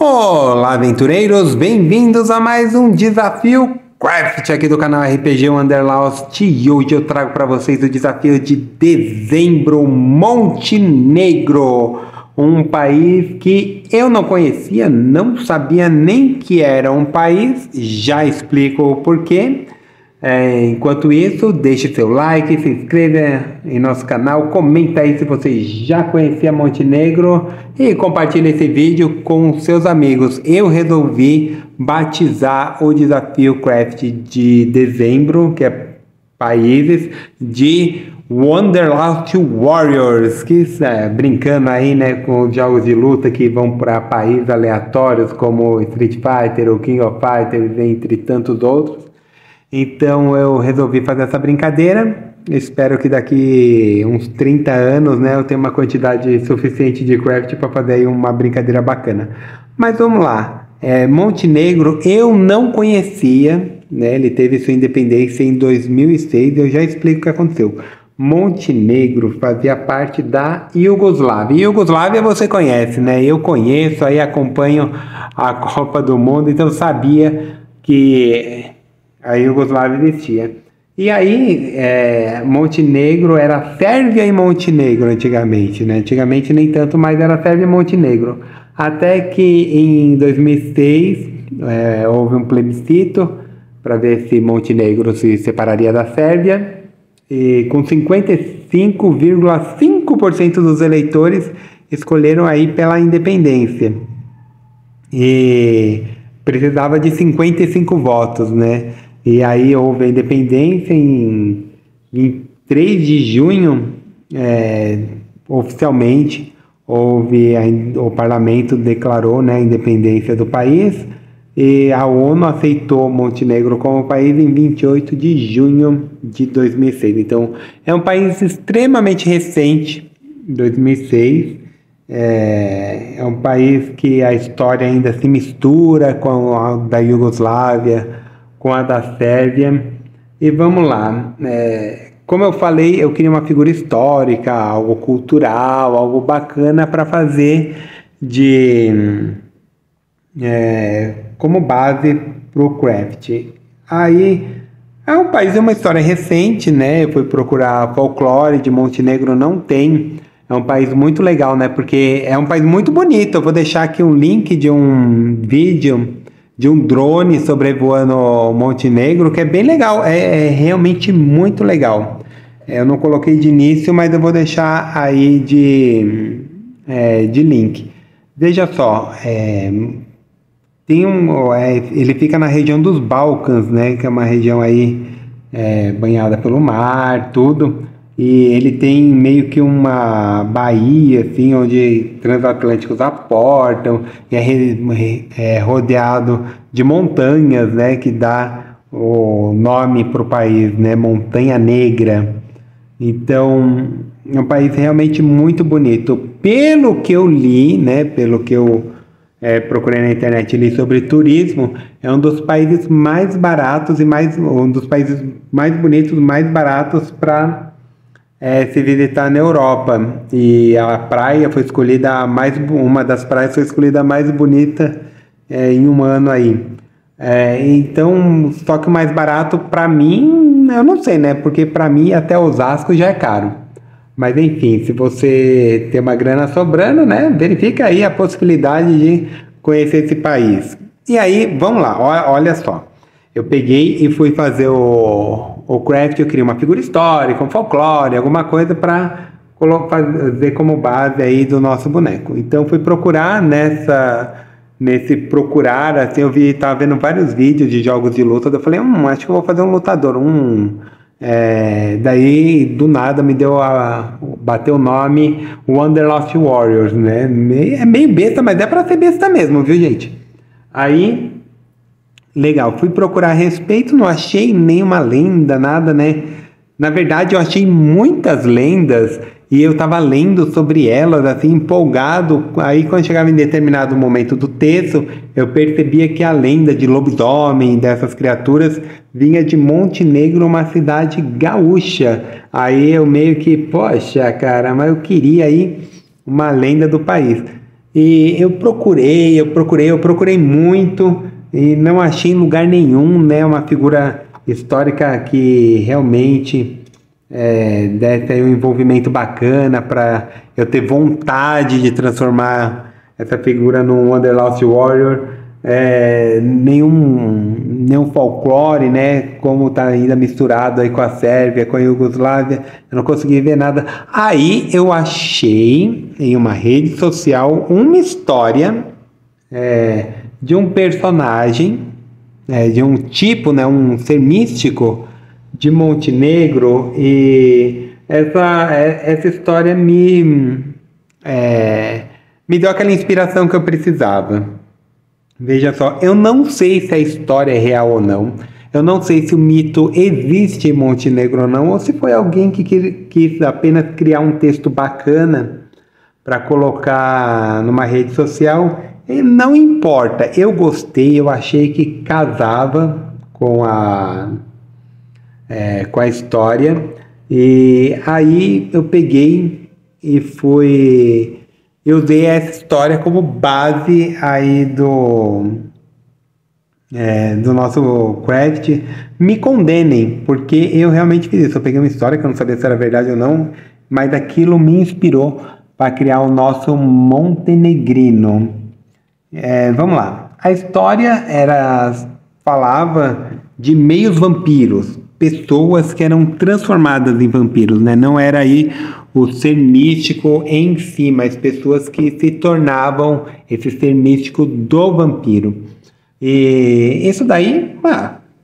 Olá, aventureiros! Bem-vindos a mais um desafio Craft aqui do canal RPG Wanderlust, e hoje eu trago para vocês o desafio de dezembro, Montenegro, um país que eu não conhecia, não sabia nem que era um país, já explico o porquê. Enquanto isso, deixe seu like, se inscreva em nosso canal, comenta aí se você já conhecia Montenegro e compartilhe esse vídeo com seus amigos. Eu resolvi batizar o desafio Craft de dezembro, que é países, de Wanderlust Warriors, que brincando aí, né, com jogos de luta que vão para países aleatórios como Street Fighter ou King of Fighters, entre tantos outros. Então eu resolvi fazer essa brincadeira, espero que daqui uns 30 anos, né, eu tenha uma quantidade suficiente de craft para fazer aí uma brincadeira bacana. Mas vamos lá, Montenegro eu não conhecia, né, ele teve sua independência em 2006, eu já explico o que aconteceu. Montenegro fazia parte da Iugoslávia. Iugoslávia você conhece, né, eu conheço, aí acompanho a Copa do Mundo, então eu sabia que a Iugoslávia existia. E aí, Montenegro era Sérvia e Montenegro antigamente, né? Antigamente nem tanto, mas era Sérvia e Montenegro. Até que em 2006 houve um plebiscito para ver se Montenegro se separaria da Sérvia. E com 55,5% dos eleitores escolheram aí pela independência. E precisava de 55 votos, né? E aí houve a independência em 23 de junho, oficialmente, houve o parlamento declarou, né, a independência do país, e a ONU aceitou Montenegro como país em 28 de junho de 2006. Então, é um país extremamente recente, 2006. É um país que a história ainda se mistura com a da Iugoslávia, com a da Sérvia. E vamos lá, como eu falei, eu queria uma figura histórica, algo cultural, algo bacana para fazer de como base para o craft. Aí é um país, é uma história recente, né? Eu fui procurar folclore de Montenegro, não tem. É um país muito legal, né? Porque é um país muito bonito. Eu vou deixar aqui um link de um vídeo de um drone sobrevoando Montenegro, que é bem legal, é realmente muito legal. Eu não coloquei de início, mas eu vou deixar aí de link. Veja só, ele fica na região dos Balcãs, né? Que é uma região aí banhada pelo mar, tudo. E ele tem meio que uma baía, assim, onde transatlânticos aportam, e é rodeado de montanhas, né, que dá o nome para o país, né, Montanha Negra. Então, é um país realmente muito bonito. Pelo que eu li, né, pelo que eu procurei na internet, li sobre turismo, é um dos países mais baratos e um dos países mais bonitos, mais baratos para se visitar na Europa, e a praia foi escolhida uma das praias foi escolhida a mais bonita em um ano aí. Então, só que o mais barato para mim, eu não sei, né? Porque para mim até Osasco já é caro. Mas enfim, se você tem uma grana sobrando, né, verifica aí a possibilidade de conhecer esse país. E aí, vamos lá, olha só. Eu peguei e fui fazer o craft, eu queria uma figura histórica, um folclore, alguma coisa para fazer como base aí do nosso boneco. Então fui procurar nesse procurar, assim, eu vi, tava vendo vários vídeos de jogos de luta, eu falei, acho que eu vou fazer um lutador, daí do nada me deu bateu o nome Wanderlust Warriors, né, é meio besta, mas é para ser besta mesmo, viu, gente? Aí, legal, fui procurar a respeito, não achei nenhuma lenda, nada, né? Na verdade, eu achei muitas lendas e eu tava lendo sobre elas, assim, empolgado. Aí, quando chegava em determinado momento do texto, eu percebia que a lenda de lobisomem, dessas criaturas, vinha de Montenegro, uma cidade gaúcha. Aí eu meio que, poxa, cara, mas eu queria aí uma lenda do país. E eu procurei muito e não achei em lugar nenhum, né? Uma figura histórica que realmente deve ter um envolvimento bacana para eu ter vontade de transformar essa figura num Wanderlust Warrior. Nenhum folclore, né? Como tá ainda misturado aí com a Sérvia, com a Iugoslávia, eu não consegui ver nada. Aí eu achei em uma rede social uma história de um personagem, de um tipo, né? Um ser místico de Montenegro, e essa história me deu aquela inspiração que eu precisava. Veja só, eu não sei se a história é real ou não, eu não sei se o mito existe em Montenegro ou não, ou se foi alguém que quis apenas criar um texto bacana para colocar numa rede social, e não importa, eu gostei, eu achei que casava com a história, e aí eu peguei e fui... Eu usei essa história como base aí do nosso craft. Me condenem, porque eu realmente fiz isso. Eu peguei uma história que eu não sabia se era verdade ou não, mas aquilo me inspirou para criar o nosso montenegrino. Vamos lá. A história falava de meios vampiros, pessoas que eram transformadas em vampiros, né? Não era aí o ser místico em si, mas pessoas que se tornavam esse ser místico do vampiro. E isso daí,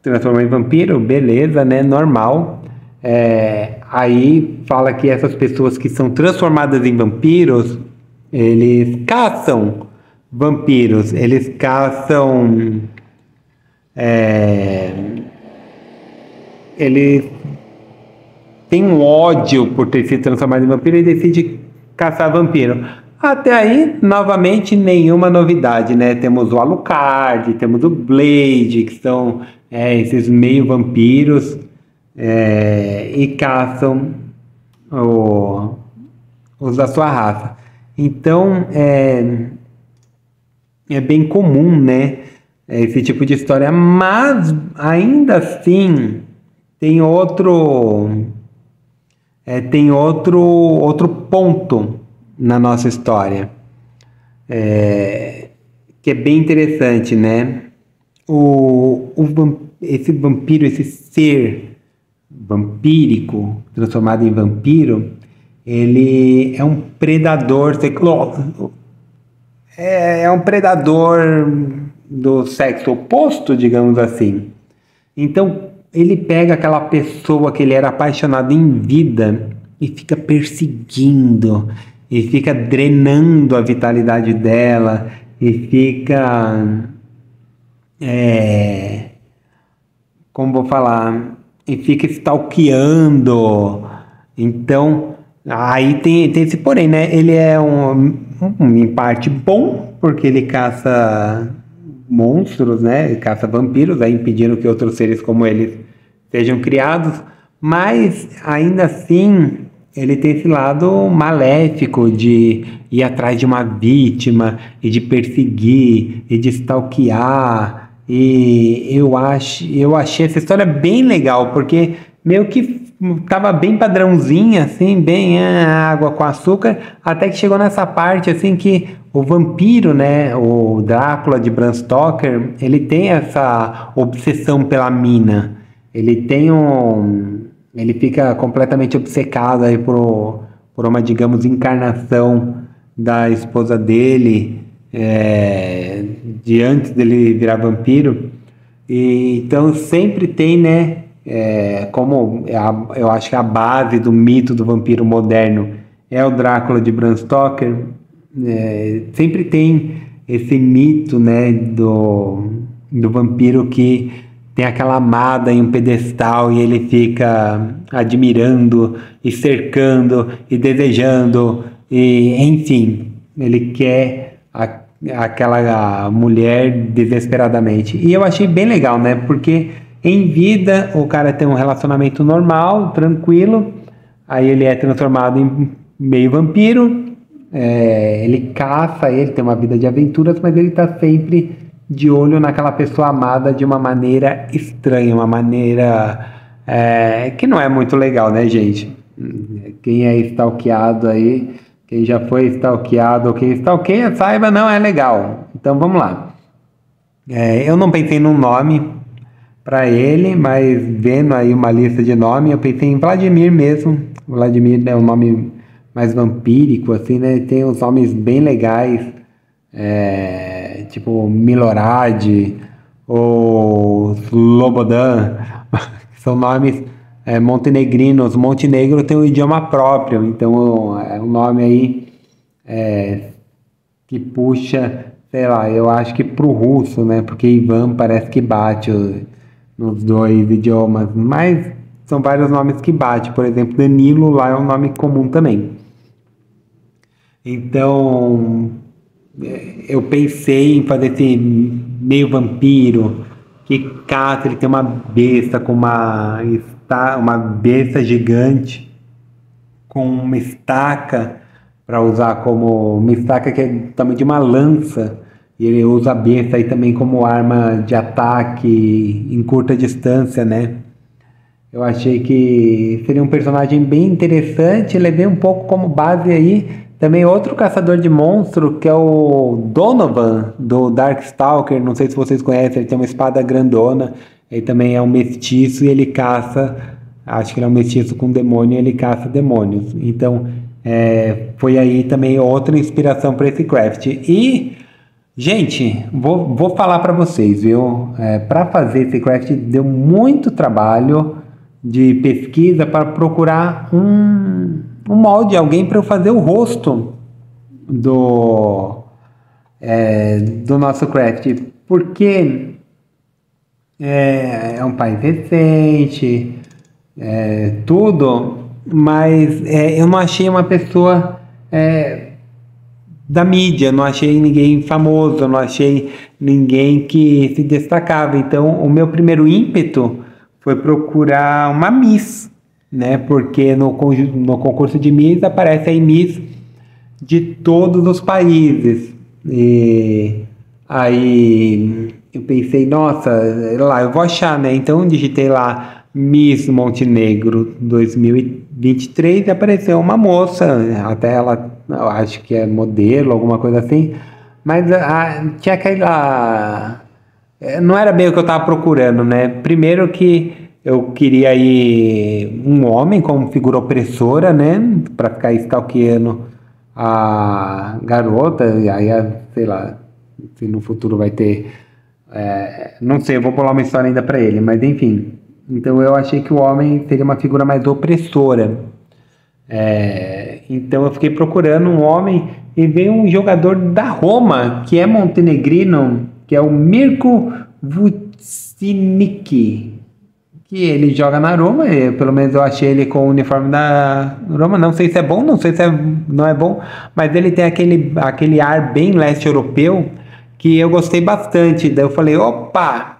transformar em vampiro, beleza, né? Normal. Aí fala que essas pessoas que são transformadas em vampiros, eles caçam vampiros, eles caçam... Ele tem um ódio por ter se transformado em vampiro e decide caçar vampiro. Até aí, novamente, nenhuma novidade, né? Temos o Alucard, temos o Blade, que são esses meio vampiros e caçam os da sua raça. Então, é bem comum, né? Esse tipo de história, mas ainda assim... Tem outro ponto na nossa história, que é bem interessante, né? Esse vampiro, esse ser vampírico, transformado em vampiro, ele é um predador sexual. É um predador do sexo oposto, digamos assim. Então, ele pega aquela pessoa que ele era apaixonado em vida e fica perseguindo, e fica drenando a vitalidade dela, e fica... E fica stalkeando. Então, aí tem esse porém, né? Ele é em parte bom, porque ele caça... monstros, né? Caça vampiros, aí impedindo que outros seres como eles sejam criados, mas ainda assim ele tem esse lado maléfico de ir atrás de uma vítima e de perseguir e de stalkear. E eu achei essa história bem legal, porque meio que tava bem padrãozinha, assim, bem água com açúcar, até que chegou nessa parte assim que o vampiro, né, o Drácula de Bram Stoker, ele tem essa obsessão pela mina. Ele fica completamente obcecado aí por uma, digamos, encarnação da esposa dele, de antes dele virar vampiro. E então sempre tem, né, como eu acho que a base do mito do vampiro moderno é o Drácula de Bram Stoker. Sempre tem esse mito, né, do vampiro que tem aquela amada em um pedestal e ele fica admirando e cercando e desejando, e enfim, ele quer aquela mulher desesperadamente. E eu achei bem legal, né, porque em vida o cara tem um relacionamento normal, tranquilo, aí ele é transformado em meio vampiro, ele caça, ele tem uma vida de aventuras, mas ele está sempre de olho naquela pessoa amada de uma maneira estranha, uma maneira que não é muito legal, né, gente? Quem é stalkeado aí, quem já foi stalkeado ou quem stalkeia, saiba, não é legal. Então vamos lá. Eu não pensei num nome para ele, mas vendo aí uma lista de nome, eu pensei em Vladimir mesmo. Vladimir é um nome mais vampírico, assim, né? Tem uns nomes bem legais, tipo Milorad ou Slobodan, são nomes montenegrinos. Montenegro tem um idioma próprio, então é um nome aí que puxa, sei lá, eu acho que pro russo, né? Porque Ivan parece que bate nos dois idiomas, mas são vários nomes que bate. Por exemplo, Danilo lá é um nome comum também. Então eu pensei em fazer esse meio vampiro que cata, ele tem uma besta com uma besta gigante com uma estaca para usar como uma estaca que é do tamanho de uma lança, e ele usa a besta aí também como arma de ataque em curta distância, né? Eu achei que seria um personagem bem interessante. Levei um pouco como base aí também outro caçador de monstro, que é o Donovan, do Darkstalker. Não sei se vocês conhecem, ele tem uma espada grandona. Ele também é um mestiço e ele caça, acho que ele é um mestiço com demônio, ele caça demônios. Então foi aí também outra inspiração para esse craft. E, gente, vou falar para vocês, viu? Para fazer esse craft deu muito trabalho de pesquisa para procurar um molde, alguém para eu fazer o rosto do nosso craft, porque é um país recente, tudo, mas eu não achei uma pessoa da mídia, não achei ninguém famoso, não achei ninguém que se destacava. Então o meu primeiro ímpeto foi procurar uma Miss, né? Porque no concurso de Miss aparece aí Miss de todos os países. E aí eu pensei, nossa, lá eu vou achar, né? Então digitei lá Miss Montenegro 2023 e apareceu uma moça, até ela, eu acho que é modelo, alguma coisa assim, mas tinha aquela... Não era bem o que eu estava procurando, né? Primeiro que eu queria aí um homem como figura opressora, né? Para ficar stalkeando a garota. E aí, sei lá, se no futuro vai ter... não sei, eu vou pular uma história ainda para ele, mas enfim. Então eu achei que o homem seria uma figura mais opressora. Então eu fiquei procurando um homem e veio um jogador da Roma, que é montenegrino, que é o Mirko Vucinic, que ele joga na Roma. Pelo menos eu achei ele com o uniforme da Roma, não sei se é bom, não sei se não é bom, mas ele tem aquele ar bem leste europeu que eu gostei bastante. Daí eu falei, opa,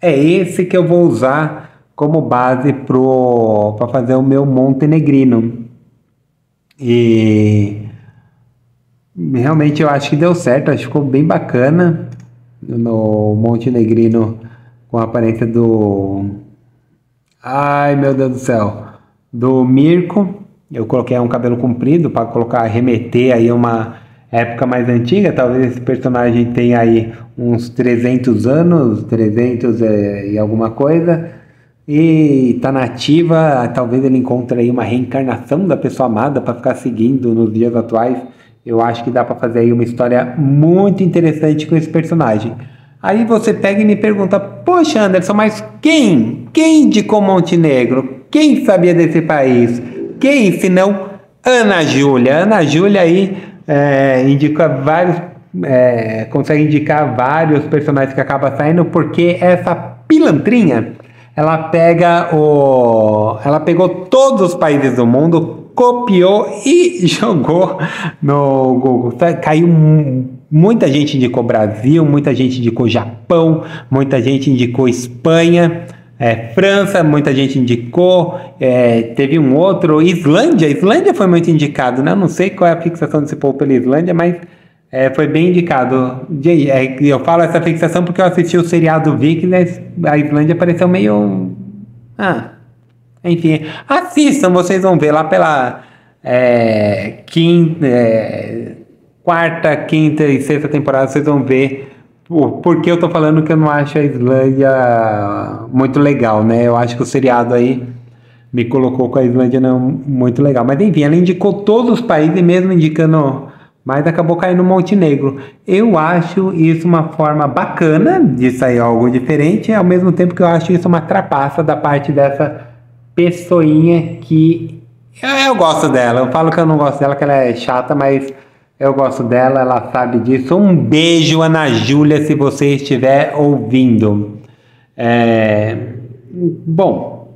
é esse que eu vou usar como base para fazer o meu montenegrino. E realmente eu acho que deu certo, acho que ficou bem bacana. No montenegrino com a aparência do... Ai, meu Deus do céu! Do Mirko. Eu coloquei um cabelo comprido para remeter aí uma época mais antiga. Talvez esse personagem tenha aí uns 300 anos, 300 e alguma coisa. E tá na ativa. Talvez ele encontre aí uma reencarnação da pessoa amada para ficar seguindo nos dias atuais. Eu acho que dá para fazer aí uma história muito interessante com esse personagem. Aí você pega e me pergunta, poxa, Anderson, mas quem? Quem indicou Montenegro? Quem sabia desse país? Quem, se não Ana Júlia? Ana Júlia aí consegue indicar vários personagens que acaba saindo, porque essa pilantrinha, ela pegou todos os países do mundo, copiou e jogou no Google. Caiu muita gente indicou Brasil, muita gente indicou Japão, muita gente indicou Espanha, França, muita gente indicou, teve um outro, Islândia foi muito indicado, né? Não sei qual é a fixação desse povo pela Islândia, mas foi bem indicado. Eu falo essa fixação porque eu assisti o seriado Vikings, a Islândia pareceu meio... enfim, assistam, vocês vão ver lá pela quarta, quinta e sexta temporada, vocês vão ver porque eu tô falando que eu não acho a Islândia muito legal, né? Eu acho que o seriado aí me colocou com a Islândia não muito legal. Mas enfim, ela indicou todos os países, mesmo indicando, mas acabou caindo no Montenegro. Eu acho isso uma forma bacana de sair algo diferente, ao mesmo tempo que eu acho isso uma trapaça da parte dessa pessoinha que... Eu gosto dela, eu falo que eu não gosto dela, que ela é chata, mas... eu gosto dela, ela sabe disso. Um beijo, Ana Júlia, se você estiver ouvindo. Bom,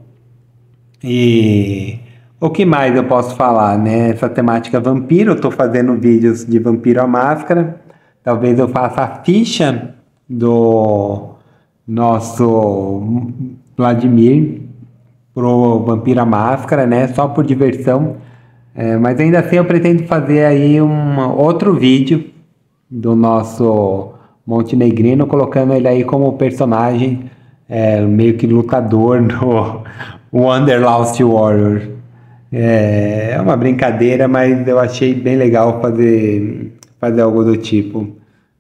e o que mais eu posso falar, né? Essa temática vampiro, eu tô fazendo vídeos de Vampiro a Máscara. Talvez eu faça a ficha do nosso Vladimir pro Vampiro a Máscara, né? Só por diversão. Mas ainda assim eu pretendo fazer aí um outro vídeo do nosso montenegrino, colocando ele aí como personagem meio que lutador do Wanderlust Warriors. É uma brincadeira, mas eu achei bem legal fazer algo do tipo.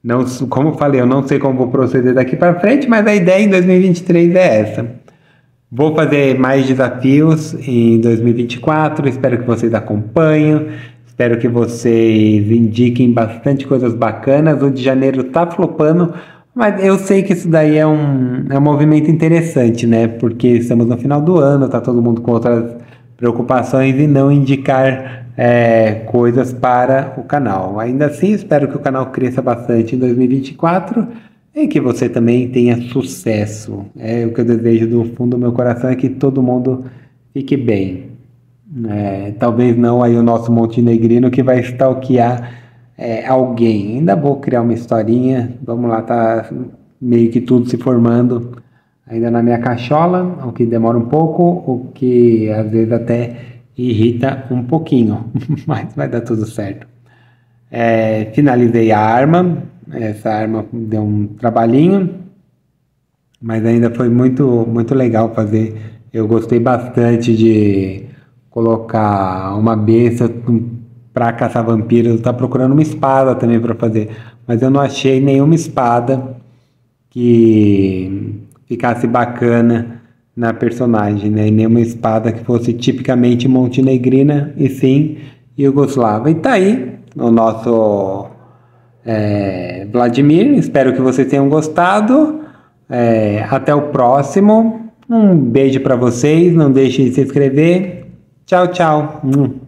Não, como eu falei, eu não sei como vou proceder daqui para frente, mas a ideia em 2023 é essa. Vou fazer mais desafios em 2024, espero que vocês acompanhem, espero que vocês indiquem bastante coisas bacanas. O de janeiro tá flopando, mas eu sei que isso daí é um movimento interessante, né? Porque estamos no final do ano, tá todo mundo com outras preocupações e não indicar coisas para o canal. Ainda assim, espero que o canal cresça bastante em 2024. E que você também tenha sucesso. O que eu desejo do fundo do meu coração é que todo mundo fique bem. Talvez não aí o nosso montenegrino que vai stalkear alguém. Ainda vou criar uma historinha. Vamos lá, tá meio que tudo se formando ainda na minha cachola. O que demora um pouco, o que às vezes até irrita um pouquinho. Mas vai dar tudo certo. Finalizei a arma. Essa arma deu um trabalhinho, mas ainda foi muito legal fazer. Eu gostei bastante de colocar uma besta para caçar vampiros. Eu estava procurando uma espada também para fazer, mas eu não achei nenhuma espada que ficasse bacana na personagem, né? Nenhuma espada que fosse tipicamente montenegrina, e sim iugoslava. E tá aí o nosso... Vladimir, espero que vocês tenham gostado. Até o próximo. Um beijo para vocês. Não deixem de se inscrever. Tchau, tchau.